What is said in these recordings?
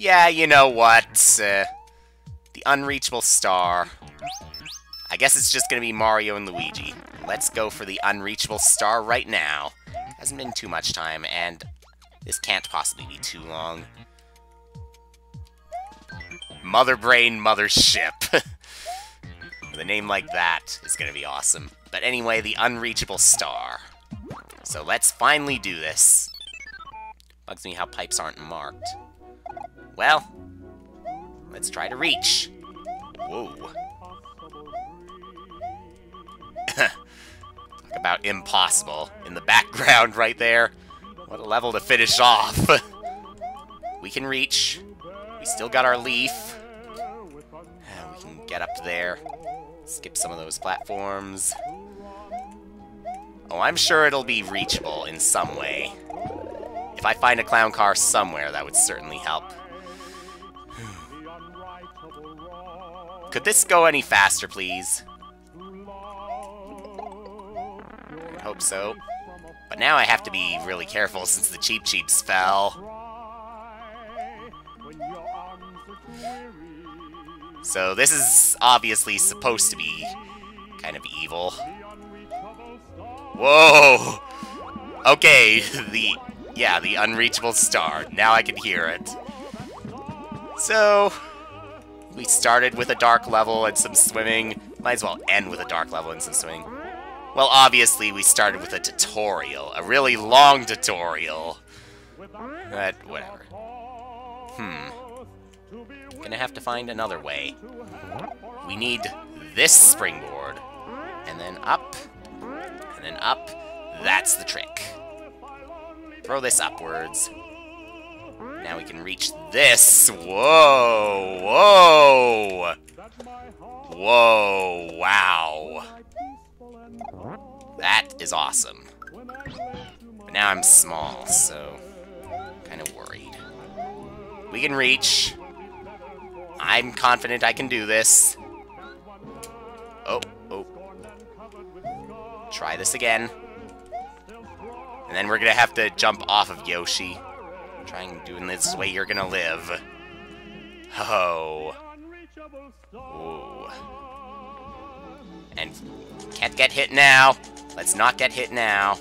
Yeah, you know what? The Unreachable Star. I guess it's just gonna be Mario and Luigi. Let's go for the Unreachable Star right now. Hasn't been too much time, and this can't possibly be too long. Mother Brain, Mothership. With a name like that, it's gonna be awesome. But anyway, the Unreachable Star. So let's finally do this. Bugs me how pipes aren't marked. Well, let's try to reach. Whoa. Talk about impossible in the background right there. What a level to finish off. We can reach. We still got our leaf. We can get up there. Skip some of those platforms. Oh, I'm sure it'll be reachable in some way. If I find a clown car somewhere, that would certainly help. Could this go any faster, please? I hope so. But now I have to be really careful since the Cheep Cheeps fell. So this is obviously supposed to be kind of evil. Whoa! Okay, the Unreachable Star. Now I can hear it. So we started with a dark level and some swimming. Might as well end with a dark level and some swimming. Well, obviously we started with a tutorial. A really long tutorial. But whatever. Gonna have to find another way. We need this springboard. And then up. And then up. That's the trick. Throw this upwards. Now we can reach this. Whoa! Whoa! Whoa! Wow! That is awesome. But now I'm small, so kind of worried. We can reach. I'm confident I can do this. Oh, oh. Try this again. And then we're gonna have to jump off of Yoshi. Trying doing this way you're gonna live. Oh. Ooh. And can't get hit now. Let's not get hit now.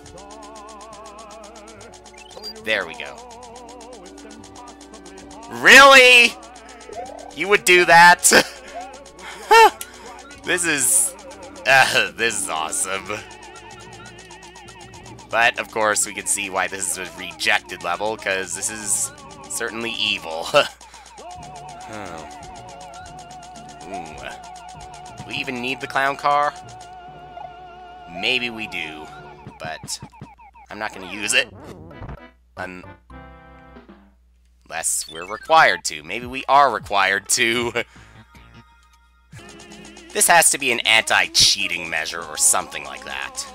There we go. Really? You would do that? This is awesome. But, of course, we can see why this is a rejected level, because this is certainly evil. Oh. Ooh. Do we even need the clown car? Maybe we do, but I'm not going to use it. Unless we're required to. Maybe we are required to. This has to be an anti-cheating measure or something like that.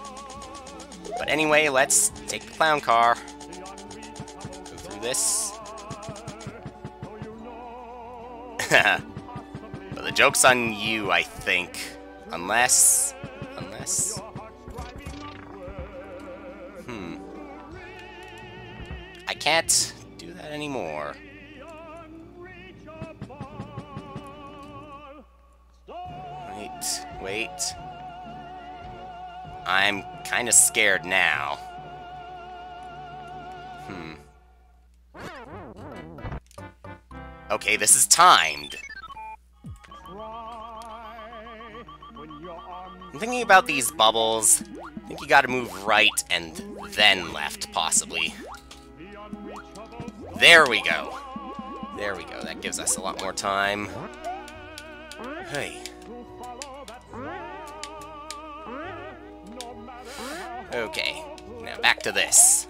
But anyway, let's take the clown car. Go through this. Well, the joke's on you, I think. Unless... I can't do that anymore. Wait. I'm kind of scared now. Okay, this is timed. I'm thinking about these bubbles. I think you gotta move right and then left, possibly. There we go. There we go. That gives us a lot more time. Hey. Okay. Now back to this.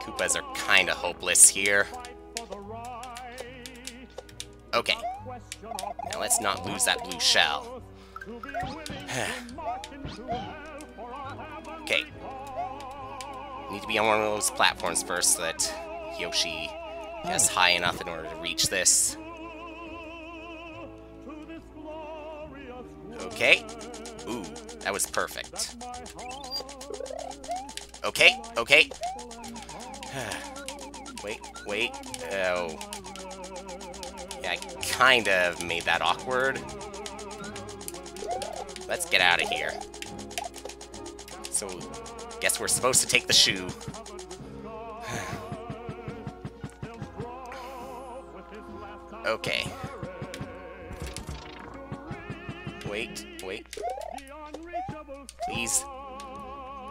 Koopas are kind of hopeless here. Okay. Now let's not lose that blue shell. Okay. Need to be on one of those platforms first so that Yoshi is high enough in order to reach this. Okay. Ooh, that was perfect. Okay, okay. Wait. Oh. Yeah, I kind of made that awkward. Let's get out of here. So, guess we're supposed to take the shoe. Okay. Wait. Please.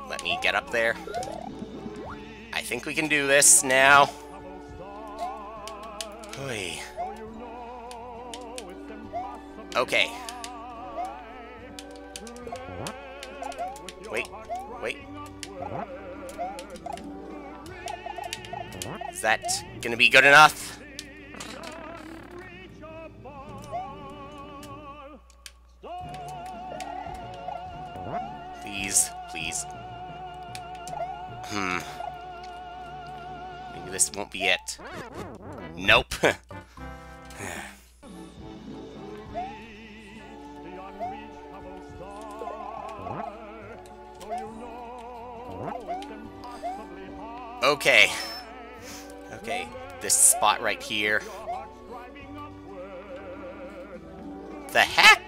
Let me get up there. I think we can do this now. Okay. Wait. Is that gonna be good enough? Please. Maybe this won't be it. Nope. Okay. This spot right here. The heck?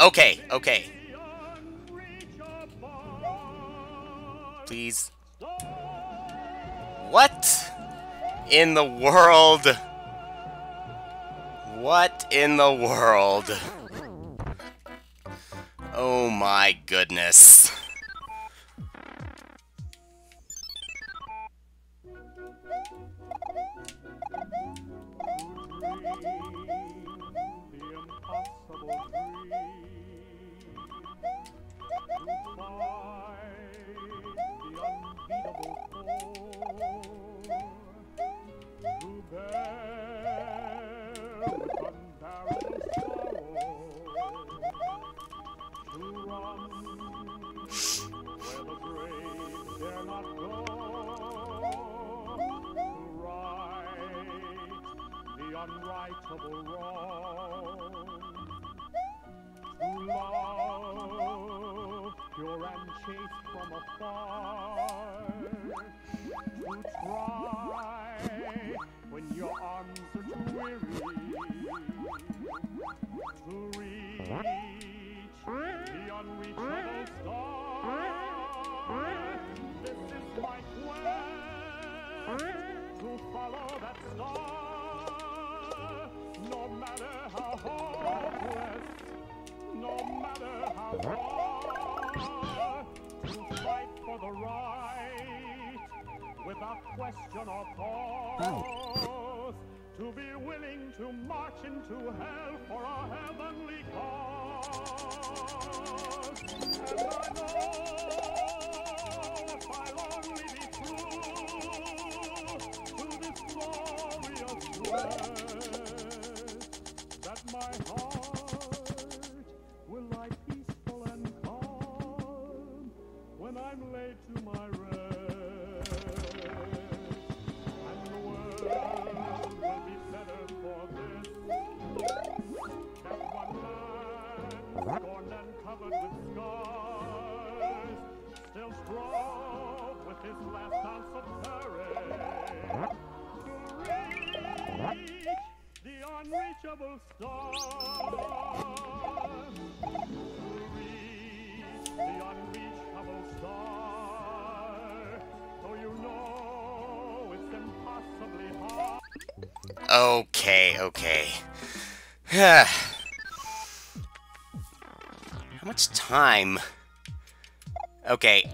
Okay. Please. What in the world? Oh my goodness. Okay. How much time? Okay.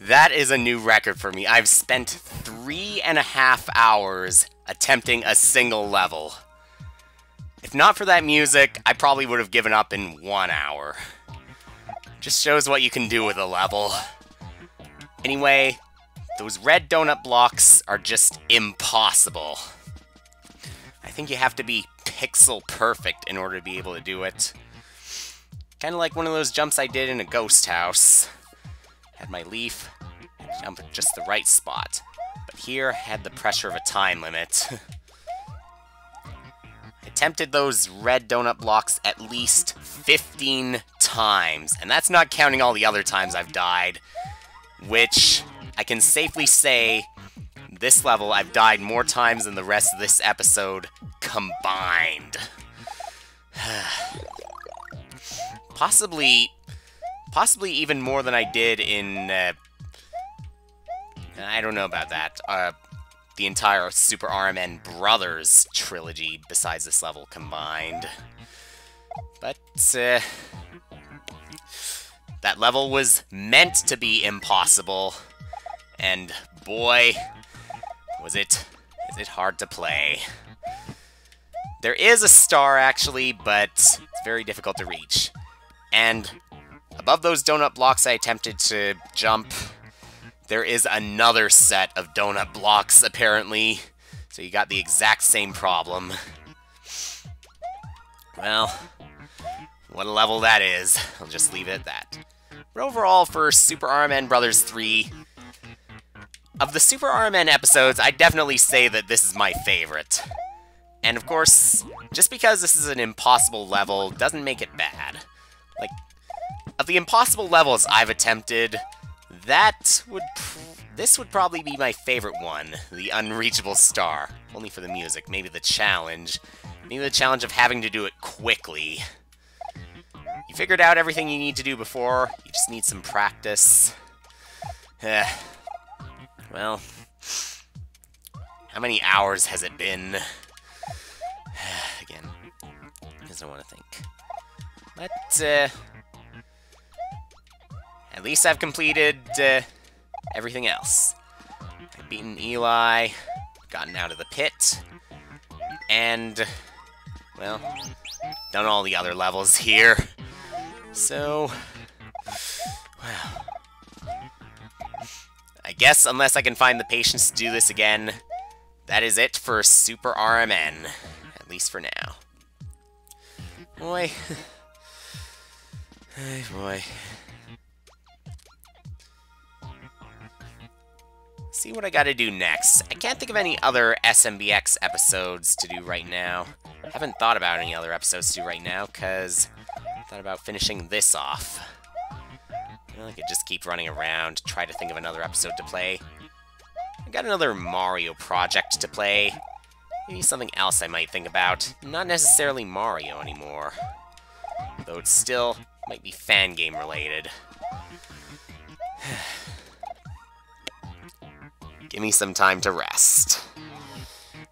That is a new record for me. I've spent 3.5 hours attempting a single level. If not for that music, I probably would have given up in 1 hour. Just shows what you can do with a level. Anyway, those red donut blocks are just impossible. I think you have to be pixel perfect in order to be able to do it. Kind of like one of those jumps I did in a ghost house. Had my leaf, had to jump at just the right spot. But here, had the pressure of a time limit. I attempted those red donut blocks at least 15 times, and that's not counting all the other times I've died, which I can safely say this level I've died more times than the rest of this episode combined. Possibly even more than I did in, I don't know about that, the entire Super RMN Brothers trilogy besides this level combined. But, that level was meant to be impossible, and boy, is it hard to play. There is a star, actually, but it's very difficult to reach. And above those donut blocks I attempted to jump, there is another set of donut blocks, apparently. So you got the exact same problem. Well, what a level that is. I'll just leave it at that. But overall, for Super RMN Brothers 3, of the Super RMN episodes, I definitely say that this is my favorite. And of course, just because this is an impossible level doesn't make it bad. Like, of the impossible levels I've attempted, this would probably be my favorite one, The Unreachable Star. Only for the music, maybe the challenge. Maybe the challenge of having to do it quickly. You figured out everything you need to do before, you just need some practice. Well, how many hours has it been? Again, because I want to think. But, at least I've completed everything else. I've beaten Eli, gotten out of the pit, and, well, done all the other levels here. So, wow. I guess, unless I can find the patience to do this again, that is it for Super RMN, at least for now. Boy. Hey, boy. See what I gotta do next. I can't think of any other SMBX episodes to do right now. I haven't thought about any other episodes to do right now, because I thought about finishing this off. I could just keep running around, try to think of another episode to play. I've got another Mario project to play. Maybe something else I might think about. Not necessarily Mario anymore. Though it still might be fan game related. Give me some time to rest.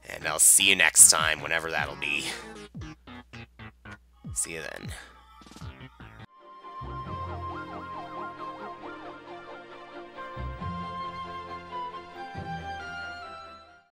And I'll see you next time, whenever that'll be. See you then.